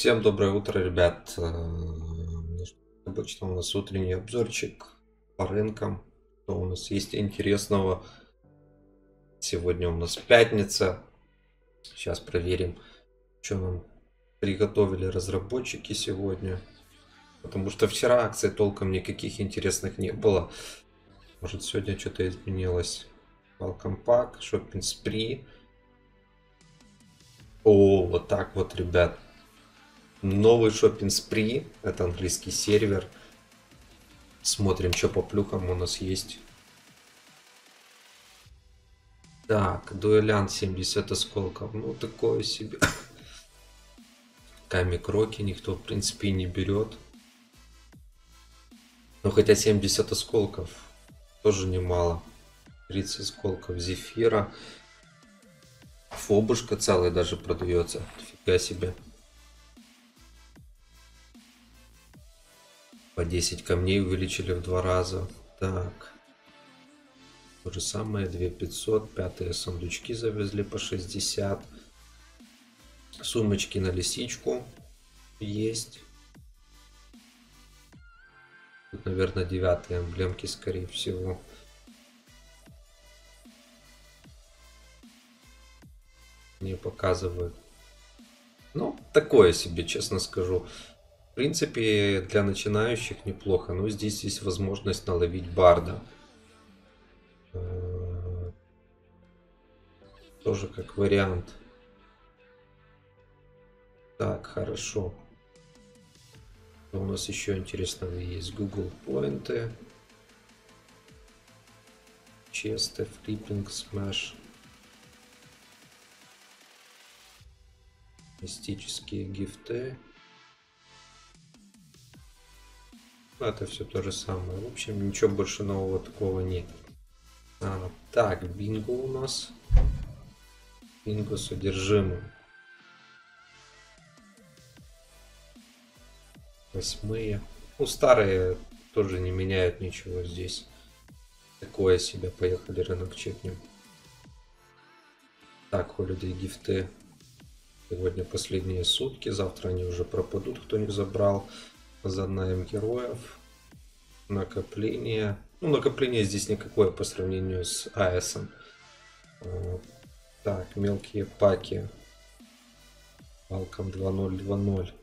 Всем доброе утро, ребят. Обычно у нас утренний обзорчик по рынкам. Что у нас есть интересного? Сегодня у нас пятница. Сейчас проверим, что нам приготовили разработчики сегодня. Потому что вчера акций толком никаких интересных не было. Может, сегодня что-то изменилось. Welcome Pack, Shopping Spree. О, вот так вот, ребят. Новый Shopping Spree, это английский сервер. Смотрим, что по плюхам у нас есть. Так, дуэлянт 70 осколков, ну такое себе. Камикроки никто в принципе не берет. Но хотя 70 осколков тоже немало. 30 осколков зефира. Фобушка целая даже продается, фига себе. По 10 камней увеличили в 2 раза. Так, то же самое, 2500. 5 сундучки завезли по 60. Сумочки на лисичку есть. Тут, наверное, 9 эмблемки, скорее всего. Не показывают. Ну, такое себе, честно скажу. В принципе, для начинающих неплохо, но здесь есть возможность наловить барда. Тоже как вариант. Так, хорошо. У нас еще интересного есть Google Points, Честы, Flipping, Smash, мистические гифты. Это все то же самое. В общем, ничего больше нового такого нет. Так, бинго у нас. Бинго с содержимым. 8. Ну, старые тоже не меняют ничего здесь. Такое себе. Поехали, рынок чекнем. Так, холидей гифты. Сегодня последние сутки. Завтра они уже пропадут, кто не забрал. Задаем героев, накопление. Ну, накопление здесь никакое по сравнению с АЭСом. Так, мелкие паки. Welcome 2020.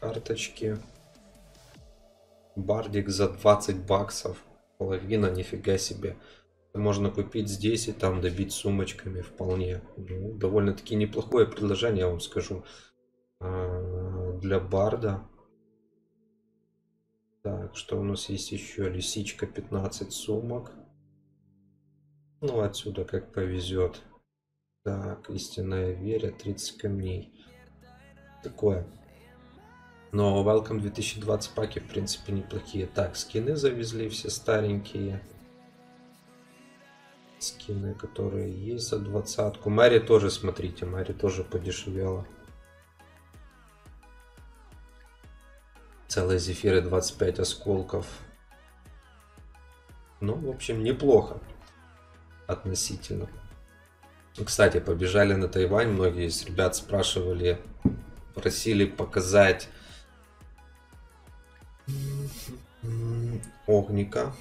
Карточки. Бардик за 20 баксов. Половина, нифига себе. Можно купить здесь и там добить сумочками вполне. Ну, довольно-таки неплохое предложение, я вам скажу. Для барда. Так, что у нас есть еще? Лисичка, 15 сумок. Ну, отсюда как повезет. Так, истинная вера, 30 камней. Такое. Но Welcome 2020 паки, в принципе, неплохие. Так, скины завезли, все старенькие. Скины, которые есть за 20-ку. Мэри тоже, смотрите, Мэри тоже подешевела. Целые зефиры, 25 осколков. Ну, в общем, неплохо. Относительно. Кстати, побежали на Тайвань. Многие из ребят спрашивали, просили показать Огника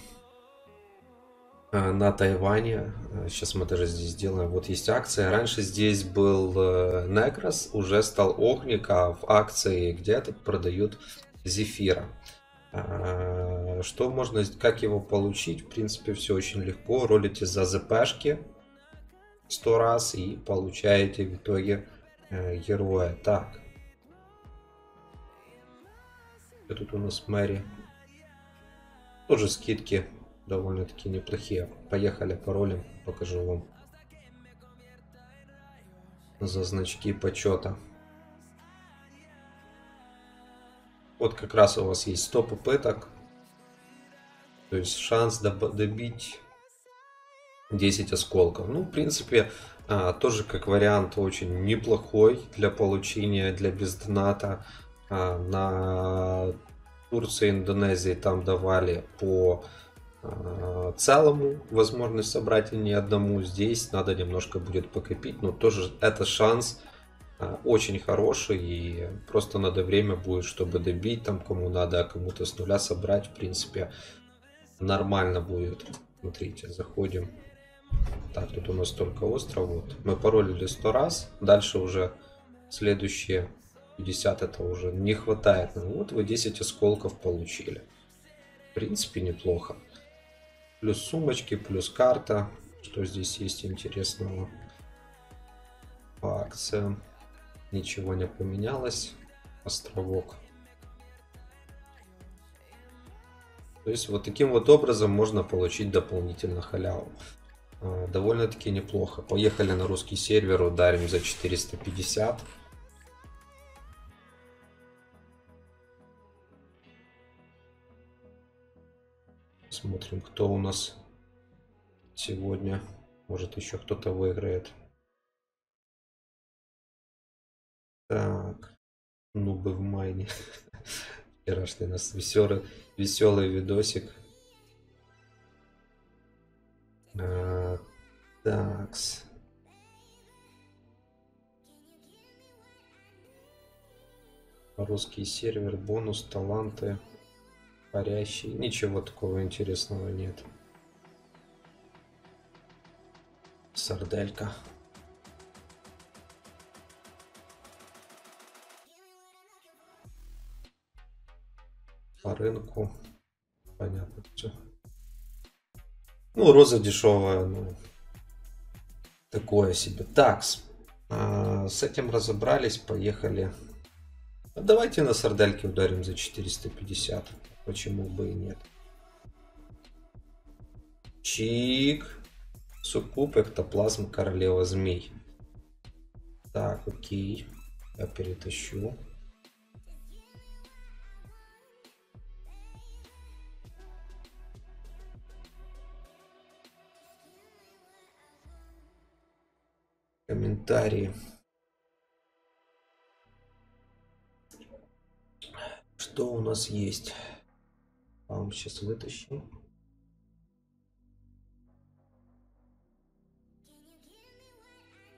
на Тайване. Сейчас мы даже здесь делаем. Вот есть акция. Раньше здесь был Некрос, уже стал Огник, а в акции где-то продают зефира. Что можно, как его получить? В принципе, все очень легко. Ролите за ЗПшки 100 раз и получаете в итоге героя. Так. И тут у нас Мэри. Тоже скидки довольно-таки неплохие. Поехали, паролем покажу вам. За значки почета. Вот как раз у вас есть 100 попыток, то есть шанс добить 10 осколков. Ну, в принципе, тоже как вариант очень неплохой для получения, для бездоната. На Турции, Индонезии там давали по целому возможность собрать, и ни одному. Здесь надо немножко будет покопить, но тоже это шанс очень хороший, и просто надо время будет, чтобы добить там кому надо, а кому-то с нуля собрать, в принципе, нормально будет. Смотрите, заходим. Так, тут у нас только остров, вот. Мы паролили 100 раз, дальше уже следующие 50 это уже не хватает. Ну, вот вы 10 осколков получили. В принципе, неплохо. Плюс сумочки, плюс карта. Что здесь есть интересного? По акциям ничего не поменялось. Островок. То есть вот таким вот образом можно получить дополнительно халяву. Довольно-таки неплохо. Поехали на русский сервер, ударим за 450. Смотрим, кто у нас сегодня. Может, еще кто-то выиграет. Так, нубы в майне. Вчерашний у нас веселый видосик. Такс. Русский сервер, бонус, таланты, парящий. Ничего такого интересного нет. Сарделька. По рынку. Понятно все. Ну, роза дешевая, ну, такое себе. Такс. С этим разобрались, поехали. Давайте на сардельке ударим за 450. Почему бы и нет. Чик. Суккуб, эктоплазм, королева змей. Так, окей. Я перетащу. Комментарии. Что у нас есть? Вам сейчас вытащим.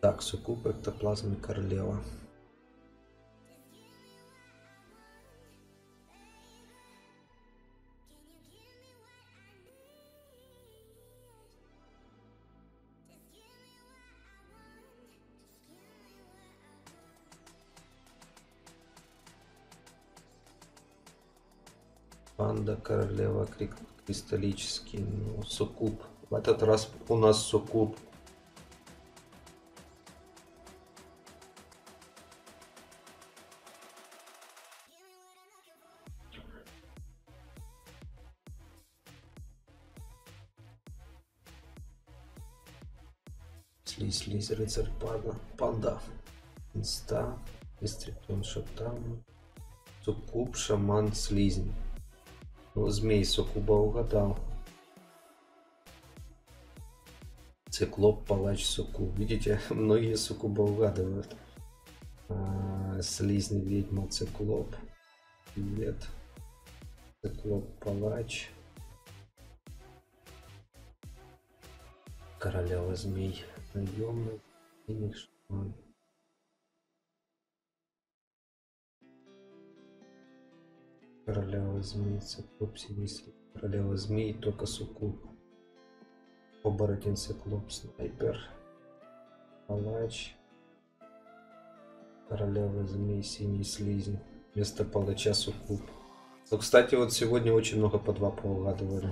Так, суккуб, эктоплазма, королева. Панда, королева, кристаллический, ну, суккуб. В этот раз у нас суккуб. Слизь, рыцарь, панда. Инста, истритон, шатан. Суккуб, шаман, слизень. Ну, змей суккуба угадал. Циклоп, палач, суккуб. Видите, многие суккуба угадывают. Слизни, ведьма, циклоп. Нет. Циклоп, палач. Королева змей. Наемный. Королева змей, циклоп, синистр, королева змей, только суккуб. Оборотень, циклоп, снайпер, палач, королева змей, синий слизень, вместо палача суккуб. Но, кстати, вот сегодня очень много по два поугадывали.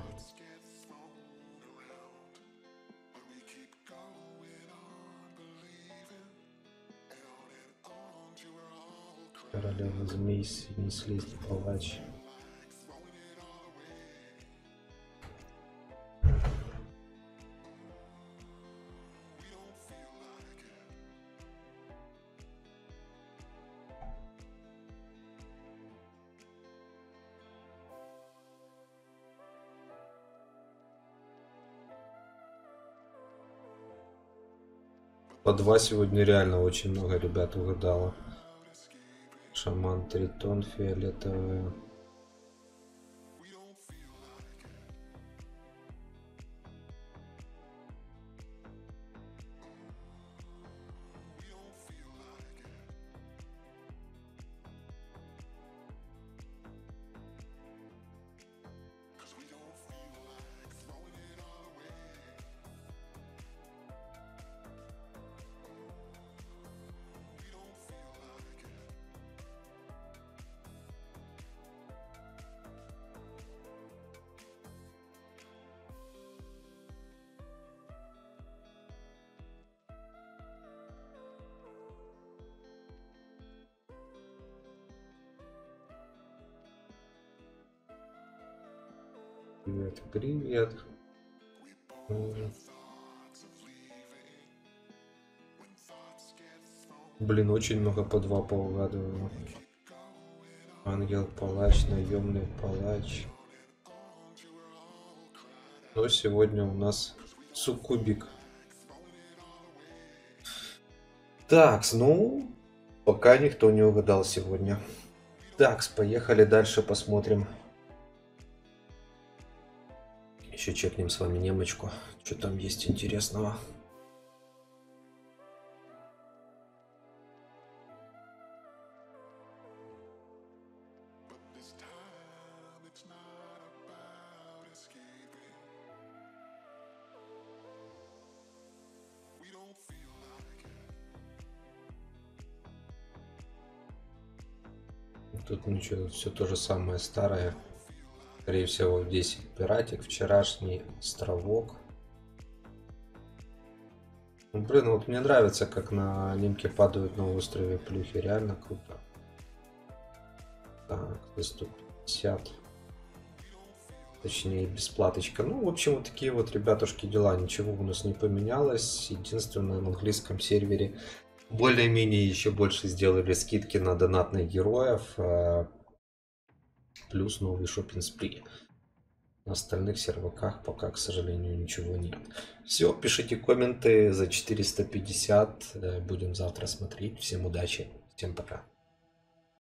Королева змей, синий слизень, палач. По два сегодня реально очень много ребят угадало. Шаман, тритон, фиолетовая. Привет, привет. Блин, очень много по два поугадываю. Ангел, палач, наемный палач. Но сегодня у нас суккубик. Так, ну, пока никто не угадал сегодня. Так, поехали дальше, посмотрим. Еще чекнем с вами немочку. Что там есть интересного? Тут ничего, все то же самое старое. Скорее всего, 10 пиратик, вчерашний островок. Ну, блин, вот мне нравится, как на нимке падают на острове плюхи. Реально круто. Так, 150. Точнее, бесплаточка. Ну, в общем, вот такие вот, ребятушки, дела. Ничего у нас не поменялось. Единственное, на английском сервере более-менее еще больше сделали скидки на донатных героев, плюс новый шоппинг-спри. На остальных серваках пока, к сожалению, ничего нет. Все, пишите комменты за 450, будем завтра смотреть. Всем удачи, всем пока.